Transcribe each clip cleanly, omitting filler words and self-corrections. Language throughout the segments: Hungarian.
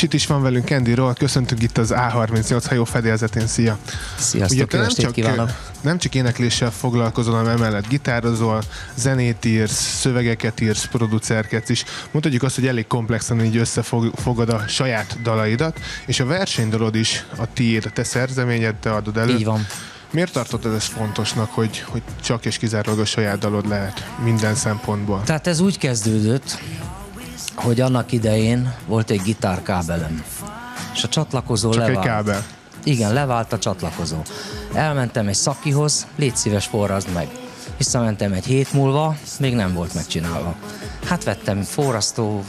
És itt is van velünk Kendiról, köszöntünk itt az A38 hajó fedélzetén, szia! Sziasztok, ugye te nem csak énekléssel foglalkozol, hanem emellett gitározol, zenét írsz, szövegeket írsz, producerkedsz is. Mondhatjuk azt, hogy elég komplexen így összefogod a saját dalaidat, és a versenydalod is a tiéd, a te szerzeményed, te adod elő. Így van. Miért tartottad ezt fontosnak, hogy csak és kizárólag a saját dalod lehet minden szempontból? Tehát ez úgy kezdődött, hogy annak idején volt egy gitárkábelem, és a csatlakozó csak levált. Egy kábel? Igen, levált a csatlakozó. Elmentem egy szakihoz, légy szíves, forrasd meg. Visszamentem egy hét múlva, még nem volt megcsinálva. Hát vettem forrasztó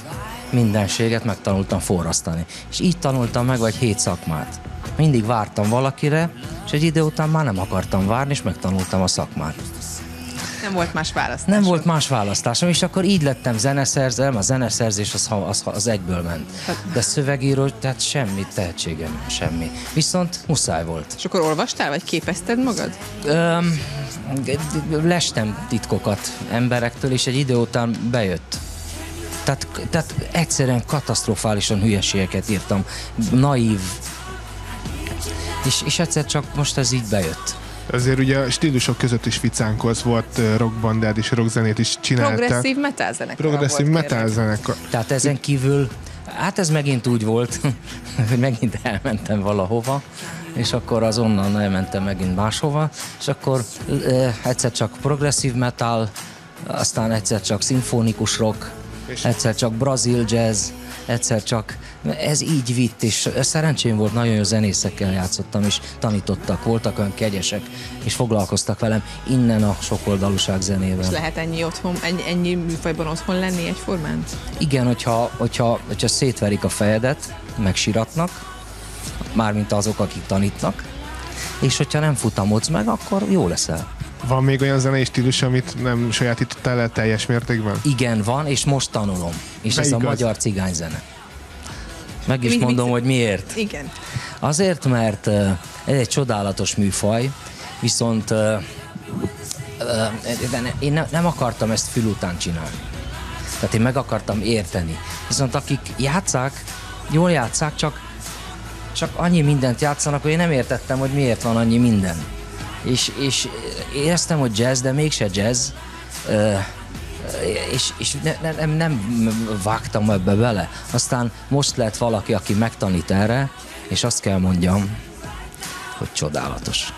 mindenséget, megtanultam forrasztani. És így tanultam meg vagy 7 szakmát. Mindig vártam valakire, és egy idő után már nem akartam várni, és megtanultam a szakmát. Nem volt más választásom. Nem volt más választásom, és akkor így lettem zeneszerző, a zeneszerzés az egyből ment. De szövegíró, tehát semmi tehetségem, semmi. Viszont muszáj volt. És akkor olvastál, vagy képezted magad? Lestem titkokat emberektől, és egy idő után bejött. Tehát egyszerűen katasztrofálisan hülyeségeket írtam. Naív. És egyszer csak most ez így bejött. Azért ugye a stílusok között is ficánkolsz, volt rockbandád és rockzenét is csináltál. Progresszív metal zenekar. Progresszív metal zenekar. Tehát ezen kívül, hát ez megint úgy volt, hogy megint elmentem valahova, és akkor azonnal elmentem megint máshova, és akkor egyszer csak progresszív metal, aztán egyszer csak szimfonikus rock, egyszer csak brazil jazz, egyszer csak ez így vitt, és szerencsém volt, nagyon jó zenészekkel játszottam, és tanítottak, voltak olyan kegyesek, és foglalkoztak velem innen a sokoldalúság zenével. És lehet ennyi műfajban otthon lenni egyformán? Igen, hogyha szétverik a fejedet, megsiratnak, mármint azok, akik tanítnak, és hogyha nem futamodsz meg, akkor jó leszel. Van még olyan zenei stílus, amit nem sajátítottál el teljes mértékben? Igen, van, és most tanulom. És ez a magyar cigányzene. Meg is mondom, hogy miért. Igen. Azért, mert ez egy csodálatos műfaj, viszont én nem akartam ezt fül után csinálni. Tehát én meg akartam érteni. Viszont akik játszák, jól játszák, csak annyi mindent játszanak, hogy én nem értettem, hogy miért van annyi minden. És éreztem, hogy jazz, de mégse jazz, és nem vágtam ebbe bele. Aztán most lett valaki, aki megtanít erre, és azt kell mondjam, hogy csodálatos.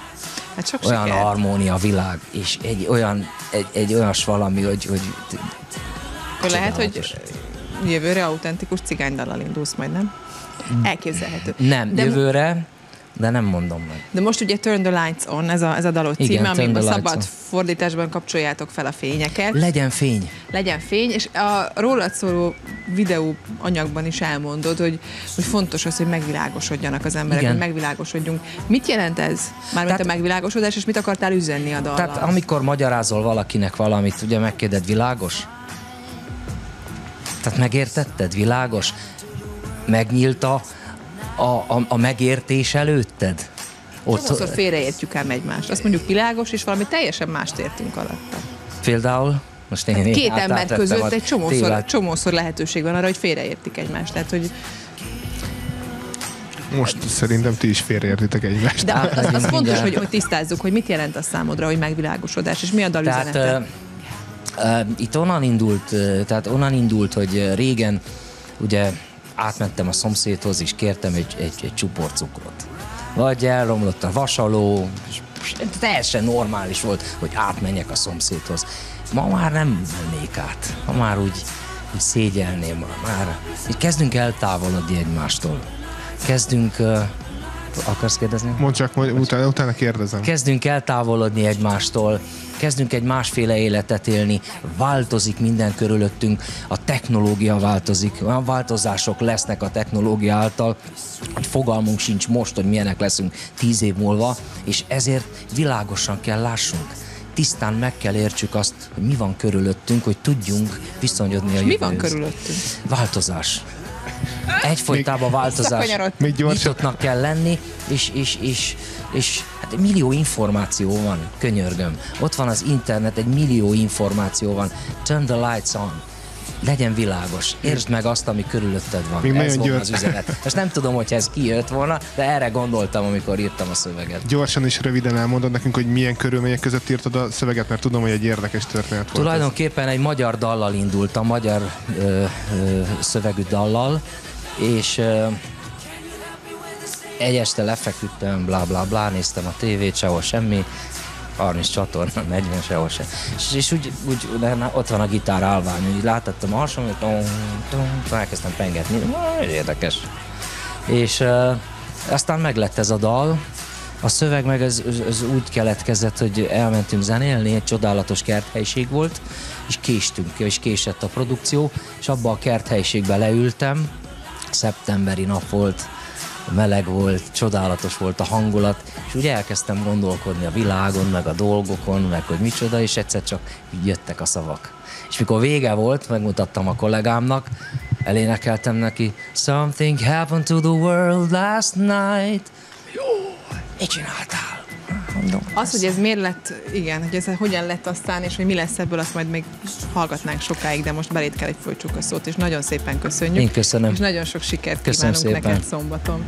Hát sok olyan sikert. Harmónia világ, és egy olyas valami, hogy lehet, hogy jövőre autentikus cigánydallal indulsz majd, nem? Elképzelhető. Nem, de jövőre... De nem mondom meg. De most ugye Turn the lights on, ez a dalod címe, amiben szabad fordításban kapcsoljátok fel a fényeket. Legyen fény. Legyen fény, és a rólad szóló videó anyagban is elmondod, hogy fontos az, hogy megvilágosodjanak az emberek, igen, hogy megvilágosodjunk. Mit jelent ez? Mármint a megvilágosodás, és mit akartál üzenni a dallal? Tehát amikor magyarázol valakinek valamit, ugye megkérded, világos? Tehát megértetted, világos? Megnyílt a megértés előtted? Sokszor félreértjük ám egymást. Azt mondjuk világos, és valami teljesen mást értünk alatta. Például? Most én két ember között egy csomószor lehetőség van arra, hogy félreértik egymást. Tehát, hogy... Most szerintem ti is félreértitek egymást. De az fontos, hogy tisztázzuk, hogy mit jelent a számodra, hogy megvilágosodás, és mi a dal üzenete. Itt onnan indult, hogy régen ugye átmentem a szomszédhoz, és kértem egy csupor cukrot. Vagy elromlott a vasaló, és teljesen normális volt, hogy átmenjek a szomszédhoz. Ma már nem mennék át. Ma már úgy szégyelném. Már. Így kezdünk eltávolodni egymástól. Kezdünk... Akarsz kérdezni? Mondd csak, utána kérdezem. Kezdünk eltávolodni egymástól, kezdünk egy másféle életet élni, változik minden körülöttünk, a technológia változik, olyan változások lesznek a technológia által, hogy fogalmunk sincs most, hogy milyenek leszünk 10 év múlva, és ezért világosan kell lássunk. Tisztán meg kell értsük azt, hogy mi van körülöttünk, hogy tudjunk viszonyodni a jövőhöz. Mi van körülöttünk? Változás. Egyfolytában változás. Még nyitottnak kell lenni, és hát egy millió információ van, könyörgöm. Ott van az internet, egy millió információ van. Turn the lights on. legyen világos, értsd meg azt, ami körülötted van. Még ez volt az üzenet. Most nem tudom, hogy ez kijött volna, de erre gondoltam, amikor írtam a szöveget. Gyorsan és röviden elmondod nekünk, hogy milyen körülmények között írtad a szöveget, mert tudom, hogy egy érdekes történet volt. Tulajdonképpen ez egy magyar dallal indultam, magyar szövegű dallal, és egy este lefeküdtem, blá-blá-blá, néztem a tévét, sehol semmi, 30 csatorna, 40, sehol sem. És úgy ott van a gitár állvány, így láttam a hasonlót, elkezdtem pengetni, érdekes. És aztán meglett ez a dal, a szöveg meg ez úgy keletkezett, hogy elmentünk zenélni, egy csodálatos kerthelyiség volt, és késtünk, és késett a produkció, és abba a kerthelyiségbe leültem, szeptemberi nap volt, meleg volt, csodálatos volt a hangulat, és úgy elkezdtem gondolkodni a világon, meg a dolgokon, meg hogy micsoda, és egyszer csak így jöttek a szavak. És mikor vége volt, megmutattam a kollégámnak, elénekeltem neki, Something happened to the world last night. Jó, mit csináltál? Mondom, az, hogy ez miért lett, igen, hogy ez hogyan lett aztán, és hogy mi lesz ebből, azt majd még hallgatnánk sokáig, de most beléd kell, hogy folytsuk a szót, és nagyon szépen köszönjük. Én köszönöm. És nagyon sok sikert kívánunk neked szombaton.